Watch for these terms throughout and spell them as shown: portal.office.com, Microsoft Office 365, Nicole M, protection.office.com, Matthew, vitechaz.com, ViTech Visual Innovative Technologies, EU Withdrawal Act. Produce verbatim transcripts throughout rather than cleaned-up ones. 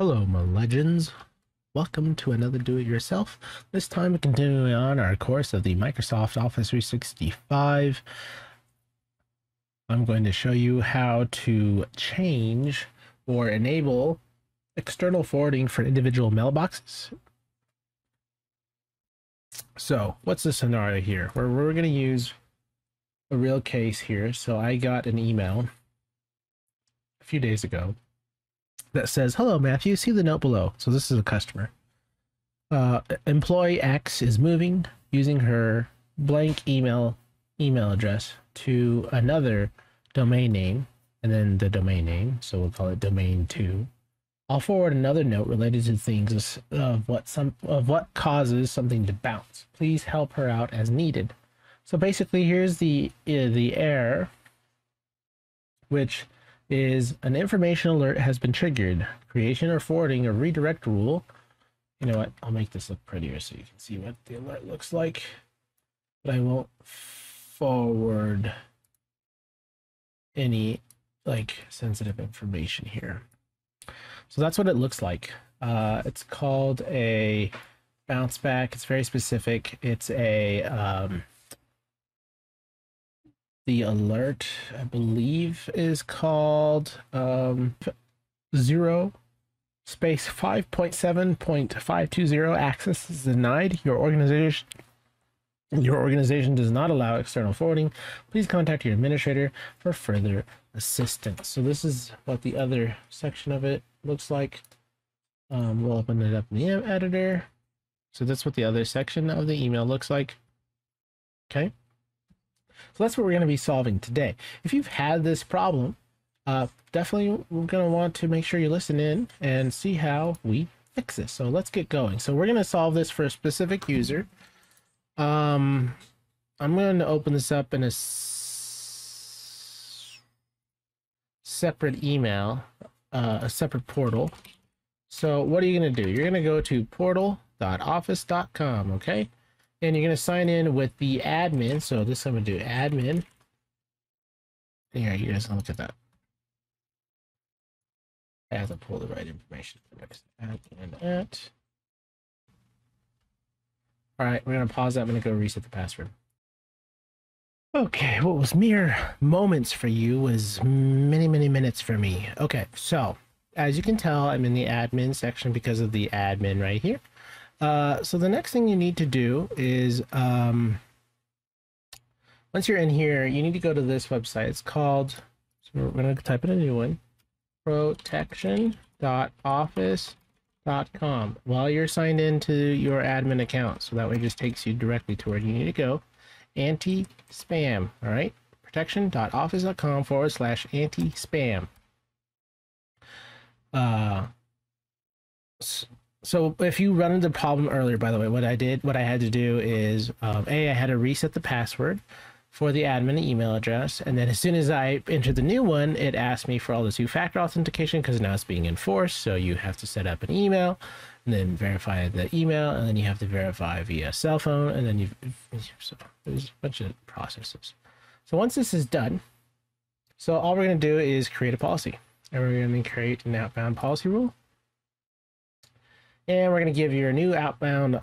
Hello, my legends. Welcome to another do-it-yourself. This time, we're continuing on our course of the Microsoft Office three sixty-five. I'm going to show you how to change or enable external forwarding for individual mailboxes. So, what's the scenario here? We're, we're going to use a real case here. So, I got an email a few days ago that says, "Hello, Matthew, see the note below." So this is a customer. Uh, employee X is moving using her blank email email address to another domain name, and then the domain name, so we'll call it domain two. I'll forward another note related to things of what some of what causes something to bounce. Please help her out as needed. So basically, here's the uh, the error, which is an information alert has been triggered. Creation or forwarding a redirect rule. You know what? I'll make this look prettier so you can see what the alert looks like. But I won't forward any like sensitive information here. So that's what it looks like. Uh, it's called a bounce back. It's very specific. It's a um, the alert, I believe, is called um, zero space five point seven point five two zero. Access is denied. Your organization, your organization does not allow external forwarding. Please contact your administrator for further assistance. So this is what the other section of it looks like. Um, we'll open it up in the editor. So that's what the other section of the email looks like. Okay. So that's what we're going to be solving today. If you've had this problem, uh, definitely we're going to want to make sure you listen in and see how we fix this. So let's get going. So we're going to solve this for a specific user. Um, I'm going to open this up in a s separate email, uh, a separate portal. So what are you going to do? You're going to go to portal dot office dot com, okay? And you're going to sign in with the admin. So this I'm going to do admin. Here, you guys can look at that. I have to pull the right information. Admin at. All right, we're going to pause that. I'm going to go reset the password. Okay, what was mere moments for you was many, many minutes for me. Okay, so as you can tell, I'm in the admin section because of the admin right here. Uh, so the next thing you need to do is, um, once you're in here, you need to go to this website. It's called, so we're going to type in a new one, protection dot office dot com, while you're signed into your admin account. So that way it just takes you directly to where you need to go. Anti-spam. All right. protection dot office dot com forward slash anti-spam. Uh, so So if you run into the problem earlier, by the way, what I did, what I had to do is, um, A, I had to reset the password for the admin email address. And then as soon as I entered the new one, it asked me for all the two-factor authentication because now it's being enforced. So you have to set up an email and then verify the email. And then you have to verify via cell phone. And then you've, so there's a bunch of processes. So once this is done, so all we're going to do is create a policy. And we're going to create an outbound policy rule. And we're going to give your new outbound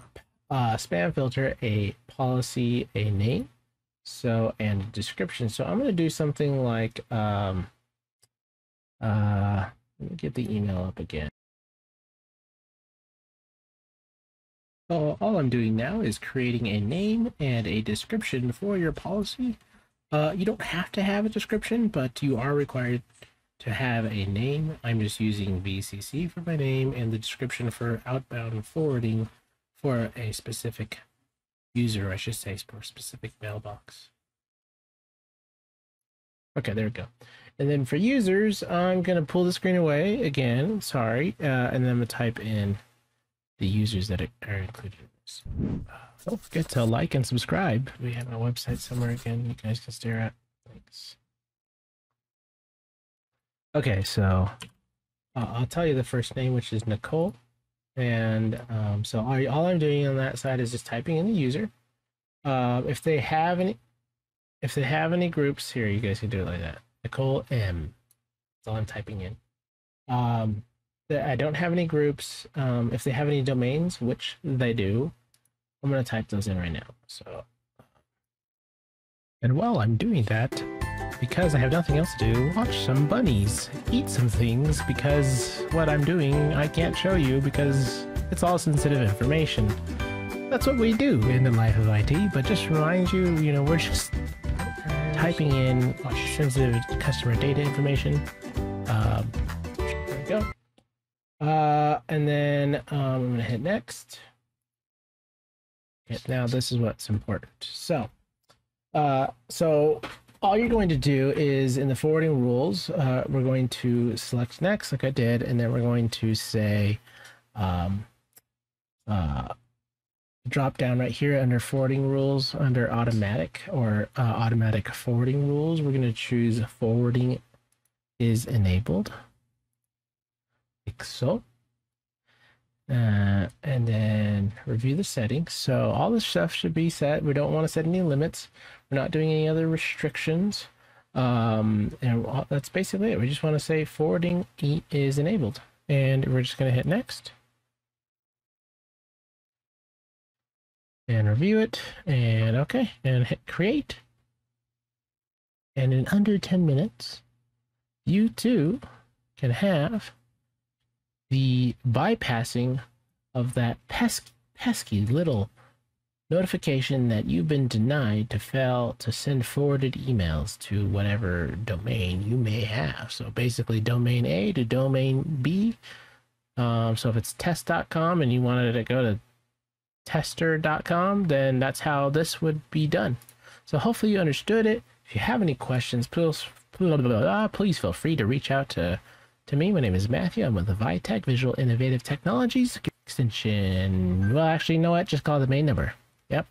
uh, spam filter a policy, a name, so, and a description. So I'm going to do something like, um, uh, let me get the email up again. So all I'm doing now is creating a name and a description for your policy. Uh, you don't have to have a description, but you are required to have a name. I'm just using B C C for my name and the description for outbound forwarding for a specific user, I should say, for a specific mailbox. Okay, there we go. And then for users, I'm going to pull the screen away again, sorry, uh, and then I'm going to type in the users that are included in this. Uh, don't forget to like and subscribe. We have my website somewhere again you guys can stare at. Thanks. Okay, so uh, I'll tell you the first name, which is Nicole. And um, so all, all I'm doing on that side is just typing in the user. Uh, if they have any, if they have any groups here, you guys can do it like that. Nicole M. That's all I'm typing in. Um, I don't have any groups. Um, if they have any domains, which they do, I'm going to type those in right now. So, and while I'm doing that, because I have nothing else to do, watch some bunnies, eat some things, because what I'm doing I can't show you because it's all sensitive information. That's what we do in the life of I T, but just remind you, you know, we're just typing in sensitive customer data information. Uh, there we go. Uh, and then um, I'm going to hit next. Okay, now this is what's important. So, uh, so all you're going to do is in the forwarding rules, uh, we're going to select next like I did, and then we're going to say um, uh, drop down right here under forwarding rules, under automatic or uh, automatic forwarding rules. We're going to choose forwarding is enabled. Like so. Uh, and then review the settings. So all this stuff should be set. We don't want to set any limits. We're not doing any other restrictions. Um, and that's basically it. We just want to say forwarding is enabled. And we're just going to hit next. And review it. And okay. And hit create. And in under ten minutes, you too can have the bypassing of that pesky, pesky little notification that you've been denied to fail to send forwarded emails to whatever domain you may have. So basically domain A to domain B. Um, so if it's test dot com and you wanted to go to tester dot com, then that's how this would be done. So hopefully you understood it. If you have any questions, please, please feel free to reach out to To me. My name is Matthew. I'm with the ViTech Visual Innovative Technologies extension. Well, actually, you know what? Just call the main number. Yep.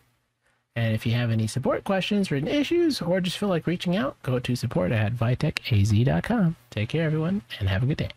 And if you have any support questions, written issues, or just feel like reaching out, go to support at vitechaz dot com. Take care, everyone, and have a good day.